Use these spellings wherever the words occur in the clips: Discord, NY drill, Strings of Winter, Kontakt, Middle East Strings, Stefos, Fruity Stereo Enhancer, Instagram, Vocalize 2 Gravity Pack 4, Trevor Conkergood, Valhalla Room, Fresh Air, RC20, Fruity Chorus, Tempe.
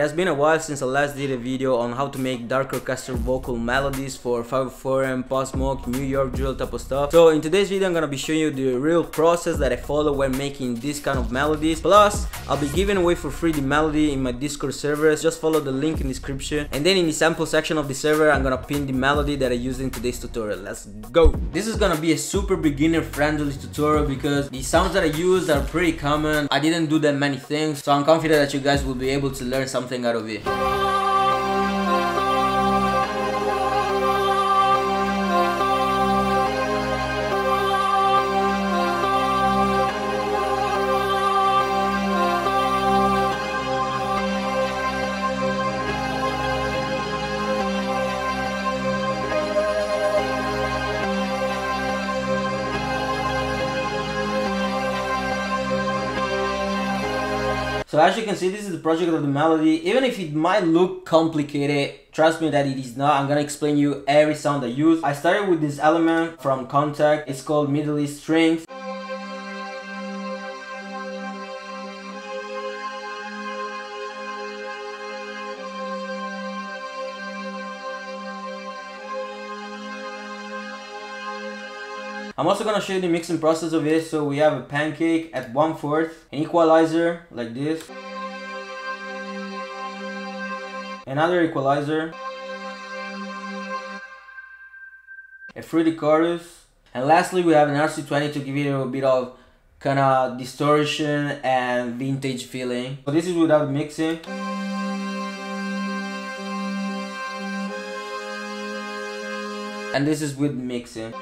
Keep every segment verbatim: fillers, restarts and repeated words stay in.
It has been a while since I last did a video on how to make dark orchestral vocal melodies for five oh four M, post-smoke, New York drill type of stuff. So in today's video I'm gonna be showing you the real process that I follow when making this kind of melodies. Plus, I'll be giving away for free the melody in my Discord server. Just follow the link in the description. And then in the sample section of the server, I'm gonna pin the melody that I used in today's tutorial. Let's go! This is gonna be a super beginner friendly tutorial because the sounds that I used are pretty common. I didn't do that many things, so I'm confident that you guys will be able to learn something out of it. So as you can see, this is the project of the melody. Even if it might look complicated, trust me that it is not. I'm gonna explain you every sound I use. I started with this element from Kontakt. It's called Middle East Strings. I'm also gonna show you the mixing process of it. So we have a pancake at one fourth, an equalizer like this, another equalizer, a Fruity Chorus, and lastly we have an R C twenty to give it a bit of kinda distortion and vintage feeling. So this is without mixing. And this is with mixing.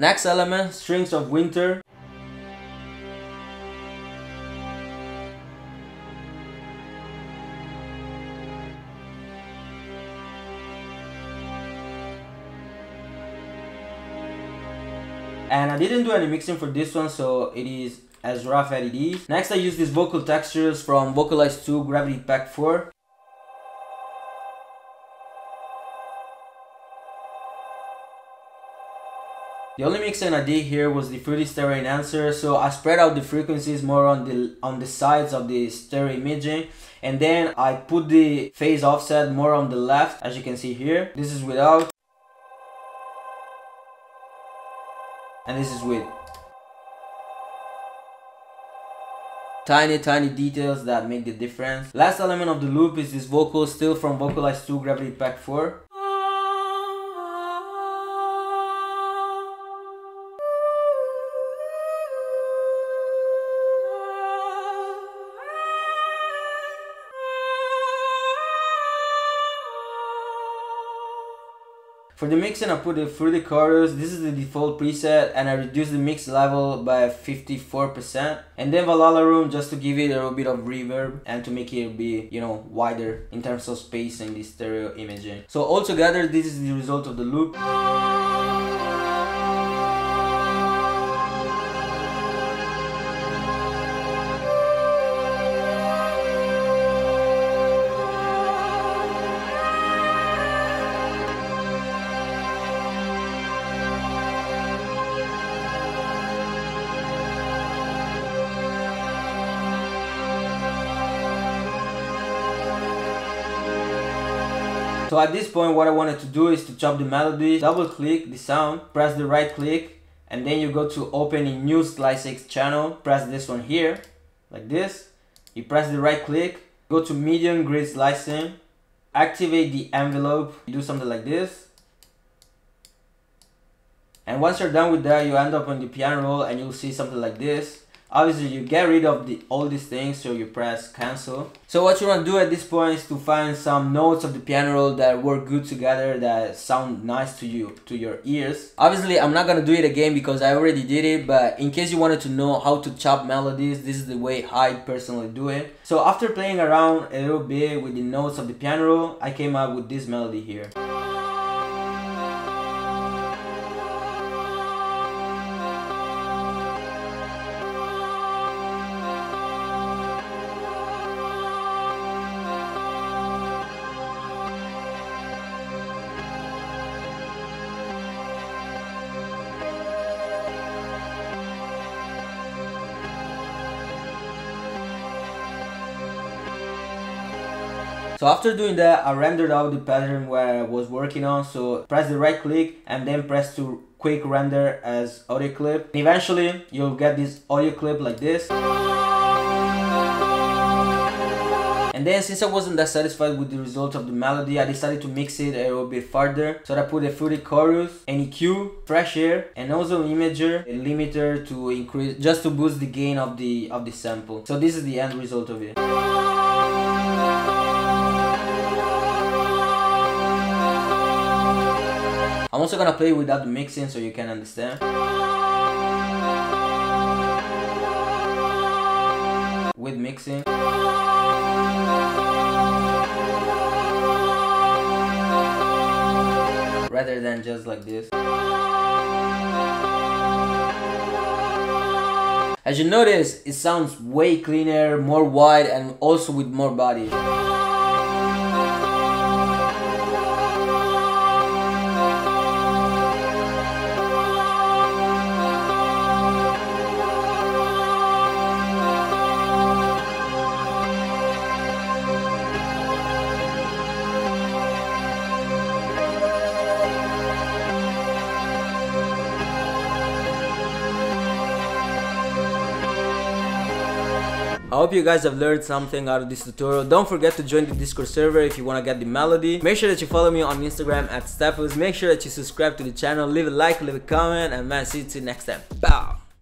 Next element, Strings of Winter. And I didn't do any mixing for this one, so it is as rough as it is. Next I use these vocal textures from Vocalize two Gravity Pack four. The only mixing I did here was the Fruity Stereo Enhancer, so I spread out the frequencies more on the on the sides of the stereo imaging, and then I put the phase offset more on the left, as you can see here. This is without, and this is with. Tiny, tiny details that make the difference. Last element of the loop is this vocal, still from Vocalize two Gravity Pack four. For the mixing, I put a Fruity Chorus. This is the default preset, and I reduced the mix level by fifty-four percent. And then Valhalla Room, just to give it a little bit of reverb and to make it be, you know, wider in terms of spacing the stereo imaging. So altogether, this is the result of the loop. So at this point what I wanted to do is to chop the melody, double click the sound, press the right click, and then you go to open a new slice channel, press this one here, like this, you press the right click, go to medium grid slicing, activate the envelope, you do something like this, and once you're done with that you end up on the piano roll and you'll see something like this. Obviously you get rid of the all these things, so you press cancel. So what you want to do at this point is to find some notes of the piano roll that work good together, that sound nice to you, to your ears. Obviously I'm not gonna do it again because I already did it, but in case you wanted to know how to chop melodies, this is the way I personally do it. So after playing around a little bit with the notes of the piano roll, I came up with this melody here. So after doing that, I rendered out the pattern where I was working on, so press the right click and then press to quick render as audio clip. Eventually you'll get this audio clip like this. And then, since I wasn't that satisfied with the result of the melody, I decided to mix it a little bit further. So I put a Fruity Chorus, an E Q, Fresh Air, and also an imager, a limiter to increase, just to boost the gain of the of the sample. So this is the end result of it. I'm also gonna play without the mixing so you can understand. With mixing. Rather than just like this. As you notice, it sounds way cleaner, more wide, and also with more body. I hope you guys have learned something out of this tutorial. Don't forget to join the Discord server if you want to get the melody. Make sure that you follow me on Instagram at Stefos. Make sure that you subscribe to the channel, leave a like, leave a comment, and man, see you till next time. Bow!